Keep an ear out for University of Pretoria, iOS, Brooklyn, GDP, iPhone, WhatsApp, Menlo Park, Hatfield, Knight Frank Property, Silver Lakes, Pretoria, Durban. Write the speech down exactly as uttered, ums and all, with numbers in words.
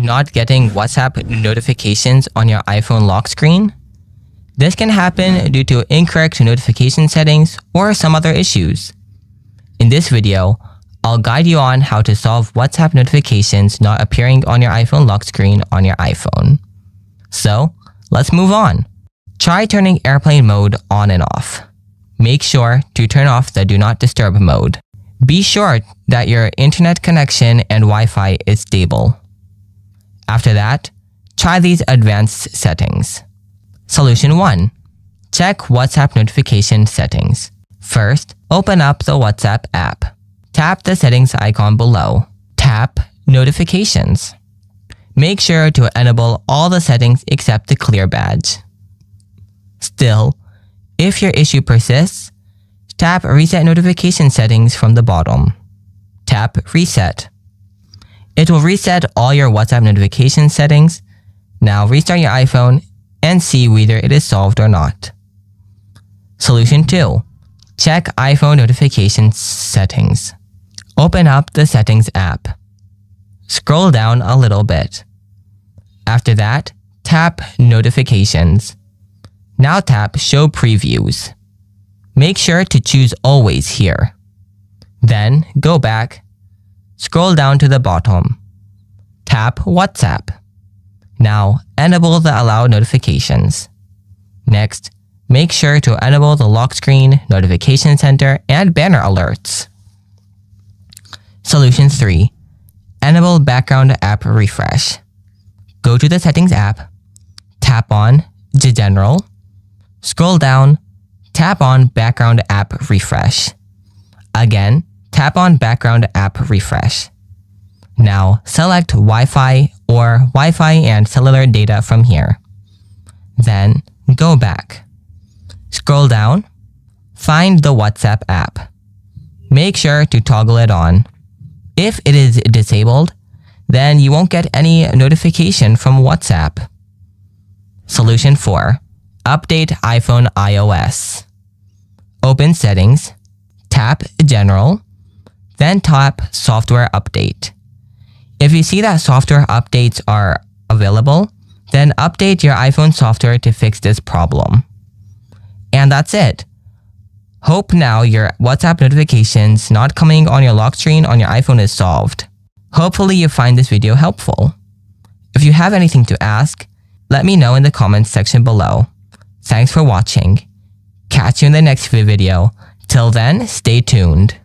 not getting WhatsApp notifications on your iPhone lock screen. This can happen due to incorrect notification settings or some other issues. In this video, I'll guide you on how to solve WhatsApp notifications not appearing on your iPhone lock screen on your iPhone. So, let's move on. Try turning airplane mode on and off. Make sure to turn off the do not disturb mode. Be sure that your internet connection and Wi-Fi is stable. After that, try these advanced settings. Solution one. Check WhatsApp notification settings. First, open up the WhatsApp app. Tap the settings icon below. Tap Notifications. Make sure to enable all the settings except the clear badge. Still, if your issue persists, tap Reset Notification Settings from the bottom. Tap Reset. It will reset all your WhatsApp notification settings. Now restart your iPhone and see whether it is solved or not. Solution two. Check iPhone Notification Settings. Open up the Settings app. Scroll down a little bit. After that, tap Notifications. Now tap Show Previews. Make sure to choose Always here. Then go back. Scroll down to the bottom. Tap WhatsApp. Now enable the Allow Notifications. Next, make sure to enable the lock screen, notification center, and banner alerts. Solution three. Enable background app refresh. Go to the settings app, tap on General, scroll down, tap on background app refresh. Again, tap on background app refresh. Now select Wi-Fi or Wi-Fi and cellular data from here. Then go back. Scroll down, find the WhatsApp app. Make sure to toggle it on. If it is disabled, then you won't get any notification from WhatsApp. Solution four. Update iPhone iOS. Open Settings, tap General, then tap Software Update. If you see that software updates are available, then update your iPhone software to fix this problem. And that's it. Hope now your WhatsApp notifications not coming on your lock screen on your iPhone is solved. Hopefully you find this video helpful. If you have anything to ask, let me know in the comments section below. Thanks for watching. Catch you in the next video. Till then, stay tuned.